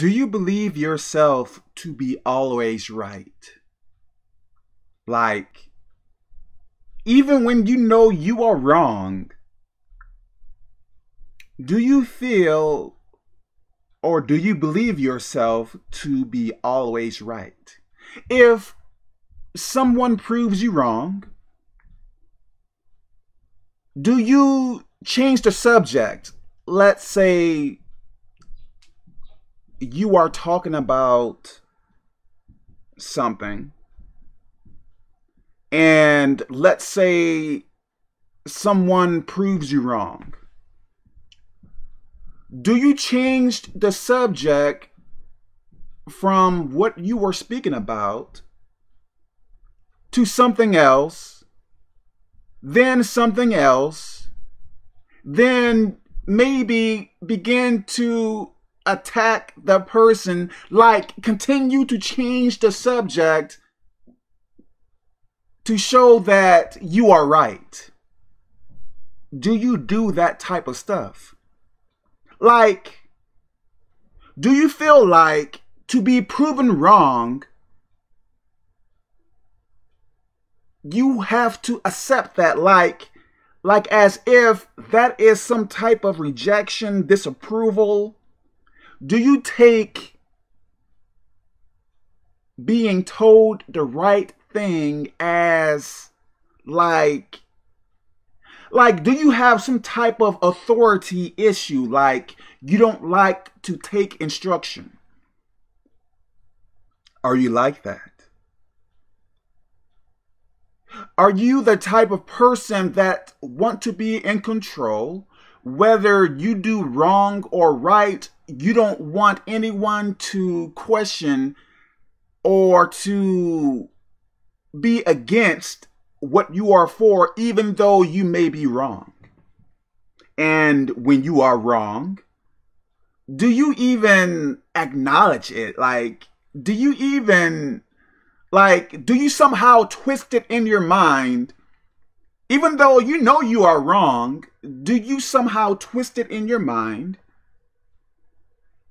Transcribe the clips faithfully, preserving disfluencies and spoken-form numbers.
Do you believe yourself to be always right? Like, even when you know you are wrong, do you feel or do you believe yourself to be always right? If someone proves you wrong, do you change the subject? Let's say you are talking about something, and let's say someone proves you wrong. Do you change the subject from what you were speaking about to something else, then something else, then maybe begin to attack the person, like continue to change the subject to show that you are right? Do you do that type of stuff? Like, do you feel like to be proven wrong, you have to accept that, like, like as if that is some type of rejection, disapproval? Do you take being told the right thing as like, like, do you have some type of authority issue? Like, you don't like to take instruction? Are you like that? Are you the type of person that want to be in control? Whether you do wrong or right, you don't want anyone to question or to be against what you are for, even though you may be wrong. And when you are wrong, do you even acknowledge it? Like, do you even, like, do you somehow twist it in your mind? Even though you know you are wrong, do you somehow twist it in your mind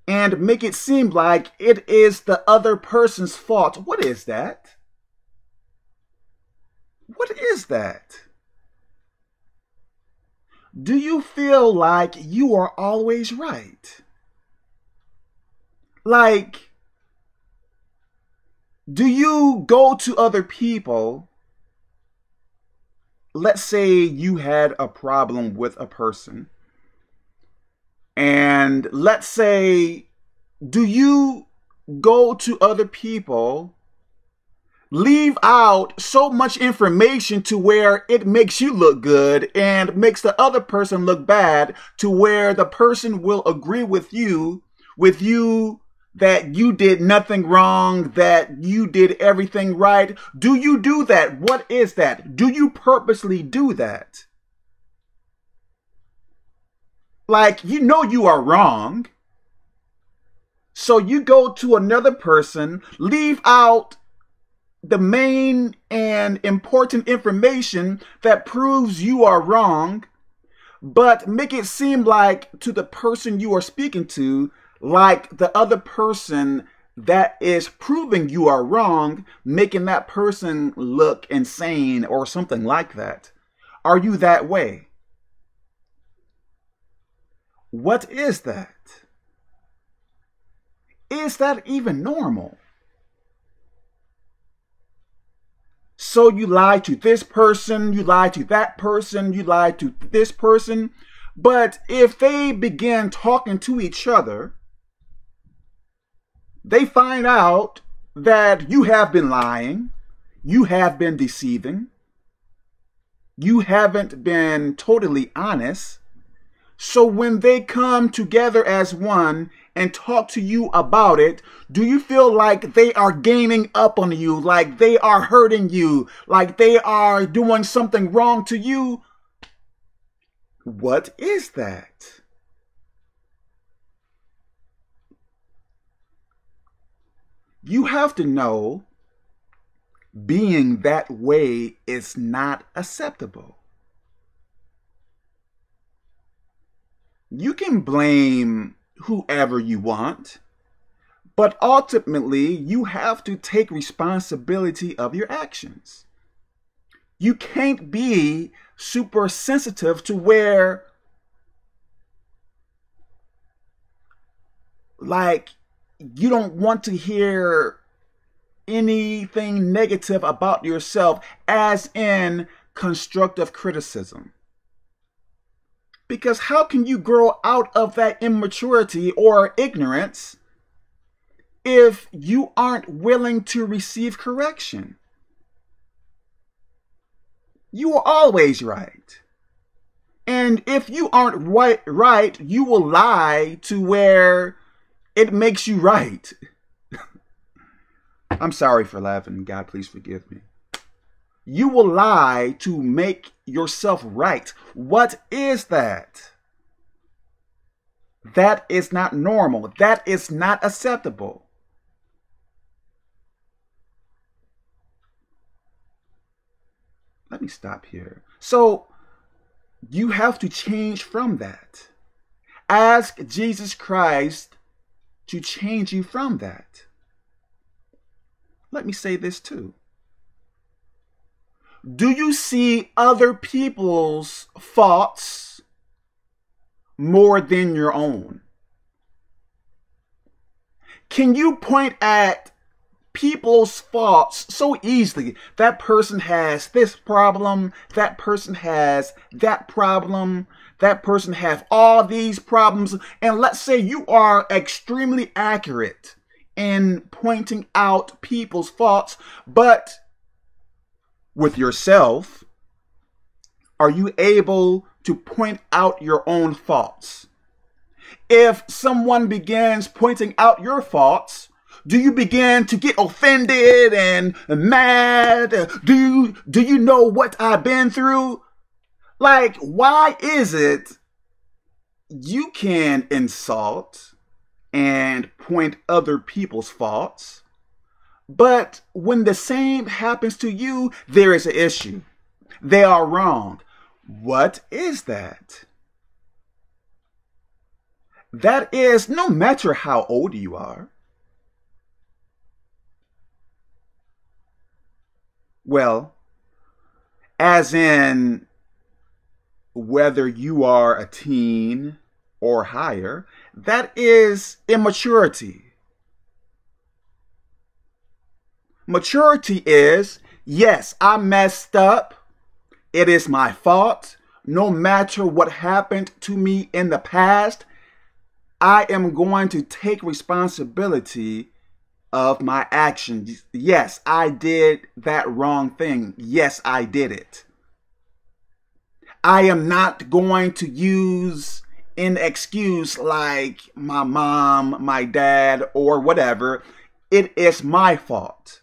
and make it seem like it is the other person's fault? What is that? What is that? Do you feel like you are always right? Like, do you go to other people? Let's say you had a problem with a person, and let's say, do you go to other people, leave out so much information to where it makes you look good and makes the other person look bad, to where the person will agree with you, with you, that you did nothing wrong, that you did everything right? Do you do that? What is that? Do you purposely do that? Like, you know you are wrong, so you go to another person, leave out the main and important information that proves you are wrong, but make it seem like to the person you are speaking to, like the other person that is proving you are wrong, making that person look insane or something like that. Are you that way? What is that? Is that even normal? So you lie to this person, you lie to that person, you lie to this person, but if they begin talking to each other, they find out that you have been lying, you have been deceiving, you haven't been totally honest. So when they come together as one and talk to you about it, do you feel like they are gaining up on you, like they are hurting you, like they are doing something wrong to you? What is that? You have to know being that way is not acceptable. You can blame whoever you want. But ultimately, you have to take responsibility of your actions. You can't be super sensitive to where, like, you don't want to hear anything negative about yourself, as in constructive criticism. Because how can you grow out of that immaturity or ignorance if you aren't willing to receive correction? You are always right. And if you aren't right, right, you will lie to where it makes you right. I'm sorry for laughing. God, please forgive me. You will lie to make yourself right. What is that? That is not normal. That is not acceptable. Let me stop here. So you have to change from that. Ask Jesus Christ to change you from that. Let me say this too. Do you see other people's faults more than your own? Can you point at people's faults so easily? That person has this problem, that person has that problem, that person has all these problems, and let's say you are extremely accurate in pointing out people's faults, but with yourself, are you able to point out your own faults? If someone begins pointing out your faults, do you begin to get offended and mad? Do you, do you know what I've been through? Like, why is it you can insult and point other people's faults, but when the same happens to you, there is an issue. They are wrong. What is that? That is no matter how old you are. Well, as in whether you are a teen or higher, that is immaturity. Maturity is, yes, I messed up. It is my fault. No matter what happened to me in the past, I am going to take responsibility of my actions. Yes, I did that wrong thing. Yes, I did it. I am not going to use an excuse like my mom, my dad, or whatever. It is my fault.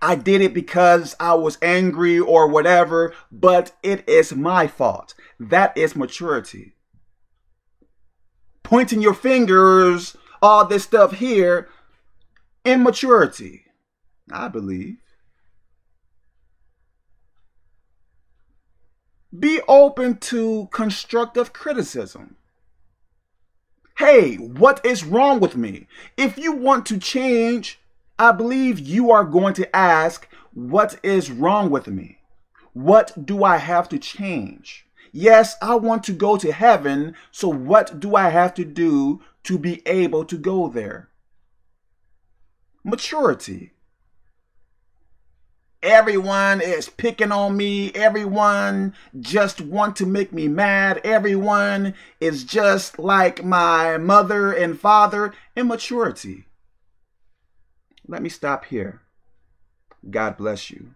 I did it because I was angry or whatever, but it is my fault. That is maturity. Pointing your fingers, all this stuff here, immaturity, I believe. Be open to constructive criticism. Hey, what is wrong with me? If you want to change, I believe you are going to ask, what is wrong with me? What do I have to change? Yes, I want to go to heaven, so what do I have to do to be able to go there? Maturity. Everyone is picking on me. Everyone just want to make me mad. Everyone is just like my mother and father. Immaturity. Let me stop here. God bless you.